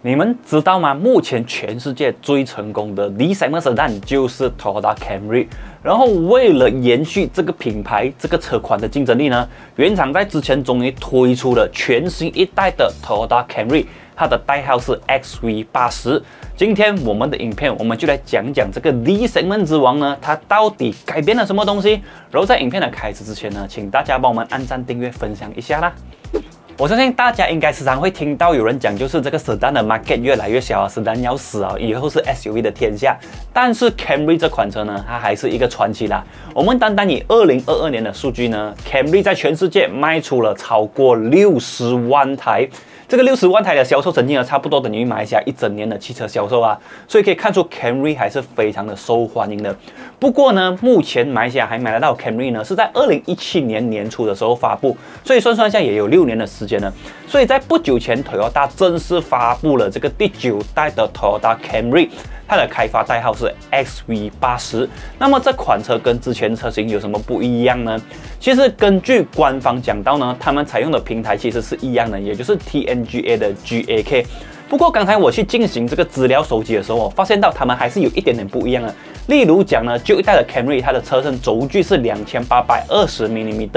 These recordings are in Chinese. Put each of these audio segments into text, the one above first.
你们知道吗？目前全世界最成功的 D Segment Sedan 就是 Toyota Camry。 然后为了延续这个品牌这个车款的竞争力呢，原厂在之前终于推出了全新一代的 Toyota Camry， 它的代号是 XV80。今天我们的影片我们就来讲讲这个 D Segment 之王呢，它到底改变了什么东西。然后在影片的开始之前呢，请大家帮我们按赞、订阅、分享一下啦。 我相信大家应该时常会听到有人讲，就是这个 Sedan 的 market 越来越小啊， Sedan 要死啊，以后是 SUV 的天下。但是 Camry 这款车呢，它还是一个传奇啦。我们单单以2022年的数据呢 ，Camry 在全世界卖出了超过60万台。 这个60万台的销售成绩呢，差不多等于马来西亚一整年的汽车销售啊，所以可以看出 Camry 还是非常的受欢迎的。不过呢，目前马来西亚还买得到 Camry 呢，是在2017年年初的时候发布，所以算一下也有6年的时间了。所以在不久前 ，Toyota 正式发布了这个第9代的 Toyota Camry。 它的开发代号是 XV80。那么这款车跟之前车型有什么不一样呢？其实根据官方讲到呢，他们采用的平台其实是一样的，也就是 TNGA 的 GAK。不过刚才我去进行这个资料收集的时候，我发现到他们还是有一点点不一样的。例如讲呢，旧一代的 Camry 它的车身轴距是2820mm，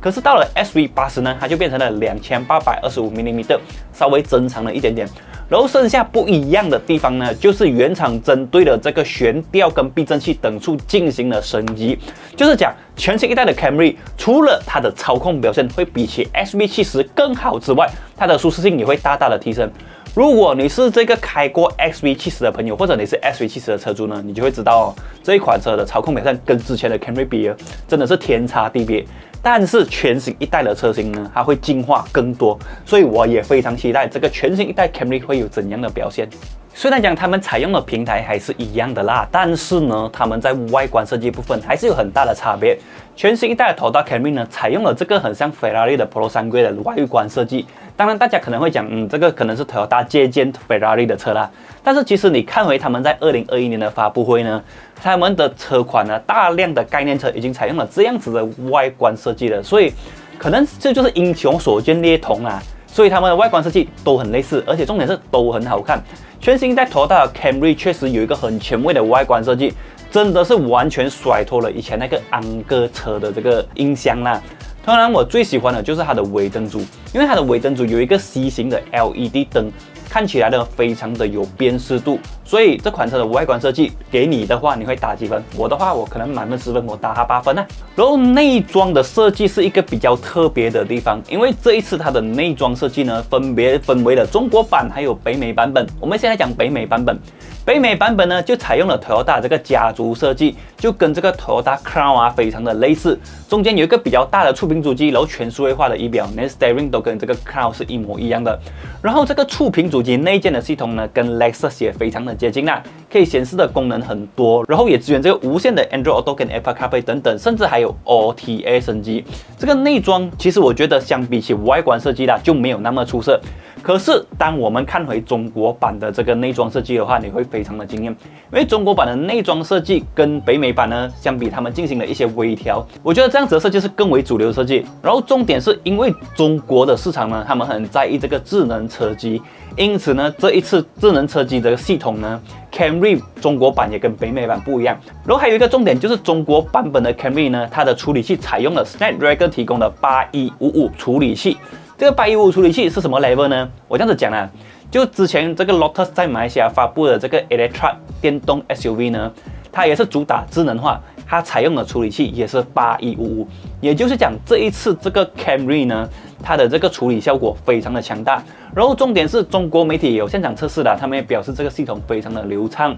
可是到了 XV80 呢，它就变成了2825mm， 稍微增长了一点点。 然后剩下不一样的地方呢，就是原厂针对了这个悬吊跟避震器等处进行了升级。就是讲全新一代的 Camry， 除了它的操控表现会比起 XV70更好之外，它的舒适性也会大大的提升。如果你是这个开过 XV70的朋友，或者你是 XV70的车主呢，你就会知道哦，这一款车的操控表现跟之前的 Camry 比，真的是天差地别。 但是全新一代的车型呢，它会进化更多，所以我也非常期待这个全新一代 Camry 会有怎样的表现。虽然讲他们采用的平台还是一样的啦，但是呢，他们在外观设计部分还是有很大的差别。全新一代的 Toyota Camry 呢，采用了这个很像 Ferrari 的 Pro 3规的外观设计。当然，大家可能会讲，这个可能是 Toyota 借鉴 Ferrari 的车啦。但是其实你看回他们在2021年的发布会呢。 他们的车款呢，大量的概念车已经采用了这样子的外观设计了，所以可能这就是英雄所见略同啊。所以他们的外观设计都很类似，而且重点是都很好看。全新一代 Toyota 的 Camry 确实有一个很前卫的外观设计，真的是完全甩脱了以前那个昂哥车的这个印象啦。 当然，我最喜欢的就是它的尾灯组，因为它的尾灯组有一个 C 型的 LED 灯，看起来呢非常的有辨识度，所以这款车的外观设计给你的话，你会打几分？我的话，我可能满分10分，我打它8分啊。然后内装的设计是一个比较特别的地方，因为这一次它的内装设计呢，分为了中国版还有北美版本。我们先来讲北美版本。 北美版本呢，就采用了 Toyota 这个家族设计，就跟这个 Toyota Crown 啊非常的类似。中间有一个比较大的触屏主机，然后全数位化的仪表，连 steering 都跟这个 Crown 是一模一样的。然后这个触屏主机内建的系统呢，跟 Lexus 也非常的接近啦，可以显示的功能很多，然后也支援这个无线的 Android Auto 跟 Apple CarPlay 等等，甚至还有 OTA 升级。这个内装其实我觉得相比起外观设计啦，就没有那么出色。可是当我们看回中国版的这个内装设计的话，你会 非常的惊艳，因为中国版的内装设计跟北美版呢相比，他们进行了一些微调。我觉得这样子的设计是更为主流设计。然后重点是因为中国的市场呢，他们很在意这个智能车机，因此呢，这一次智能车机的系统呢 ，Camry 中国版也跟北美版不一样。然后还有一个重点就是中国版本的 Camry 呢，它的处理器采用了 Snapdragon 提供的8155处理器。这个8155处理器是什么 level 呢？我这样子讲啦。 就之前这个 Lotus 在马来西亚发布的这个 Electra 电动 SUV 呢，它也是主打智能化，它采用的处理器也是8155，也就是讲这一次这个 Camry 呢，它的这个处理效果非常的强大。然后重点是中国媒体也有现场测试的，他们也表示这个系统非常的流畅。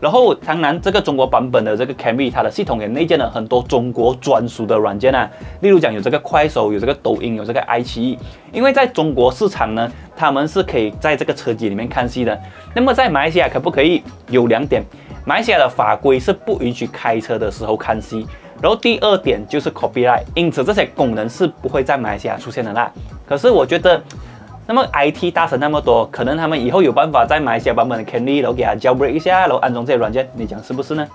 然后当然这个中国版本的这个 Camry 它的系统也内建了很多中国专属的软件啊，例如讲有这个快手，有这个抖音，有这个爱奇艺，因为在中国市场呢。 他们是可以在这个车机里面看戏的。那么在马来西亚可不可以？有2点，马来西亚的法规是不允许开车的时候看戏。然后第2点就是 copyright， 因此这些功能是不会在马来西亚出现的啦。可是我觉得，那么 IT 大神那么多，可能他们以后有办法在马来西亚版本的 Camry 然后给它jailbreak一下，然后安装这些软件，你讲是不是呢？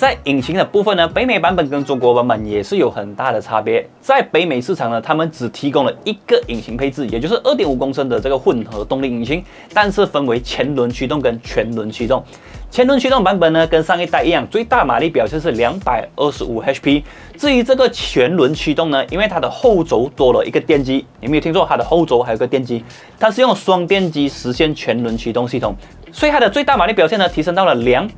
在引擎的部分呢，北美版本跟中国版本也是有很大的差别。在北美市场呢，他们只提供了一个引擎配置，也就是 2.5 公升的这个混合动力引擎，但是分为前轮驱动跟全轮驱动。 前轮驱动版本呢，跟上一代一样，最大马力表现是225 HP。至于这个全轮驱动呢，因为它的后轴多了一个电机，你没有听错，它的后轴还有个电机，它是用双电机实现全轮驱动系统，所以它的最大马力表现呢提升到了232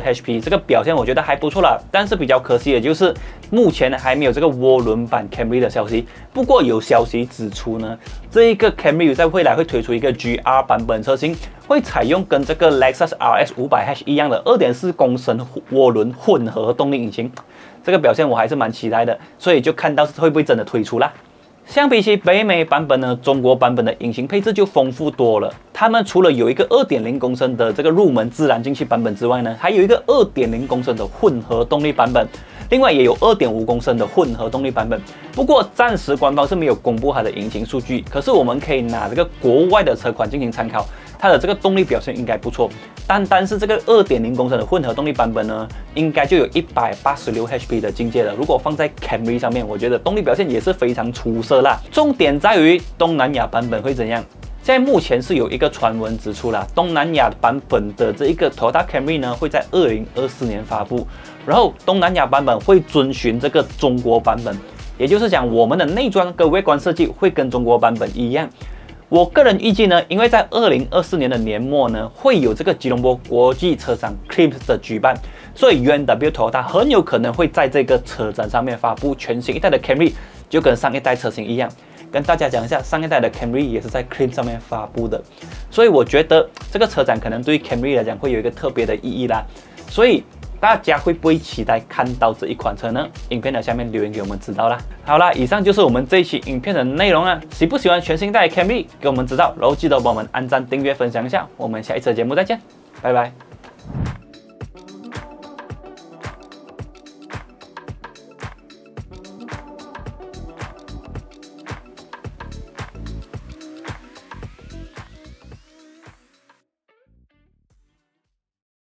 HP， 这个表现我觉得还不错啦。但是比较可惜的就是目前还没有这个涡轮版 Camry 的消息。不过有消息指出呢，这一个 Camry 在未来会推出一个 GR 版本车型。 会采用跟这个 Lexus RS 500H 一样的 2.4 公升涡轮混合动力引擎，这个表现我还是蛮期待的，所以就看到会不会真的推出啦。相比起北美版本呢，中国版本的引擎配置就丰富多了。他们除了有一个 2.0 公升的这个入门自然进气版本之外呢，还有一个 2.0 公升的混合动力版本。 另外也有 2.5 公升的混合动力版本，不过暂时官方是没有公布它的引擎数据。可是我们可以拿这个国外的车款进行参考，它的这个动力表现应该不错。单是这个 2.0 公升的混合动力版本呢，应该就有186 HP 的境界了。如果放在 Camry 上面，我觉得动力表现也是非常出色啦。重点在于东南亚版本会怎样。 在目前是有一个传闻指出啦，东南亚版本的这一个 Toyota Camry 呢会在2024年发布，然后东南亚版本会遵循这个中国版本，也就是讲我们的内装跟外观设计会跟中国版本一样。我个人预计呢，因为在2024年的年末呢会有这个吉隆坡国际车展 Klims 的举办，所以 U&W Toyota 很有可能会在这个车展上面发布全新一代的 Camry， 就跟上一代车型一样。 跟大家讲一下，上一代的 Camry 也是在 Klims 上面发布的，所以我觉得这个车展可能对 Camry 来讲会有一个特别的意义啦。所以大家会不会期待看到这一款车呢？影片的下面留言给我们知道啦。好啦，以上就是我们这一期影片的内容啦。喜不喜欢全新一代的 Camry？ 给我们知道，然后记得帮我们按赞、订阅、分享一下。我们下一次节目再见，拜拜。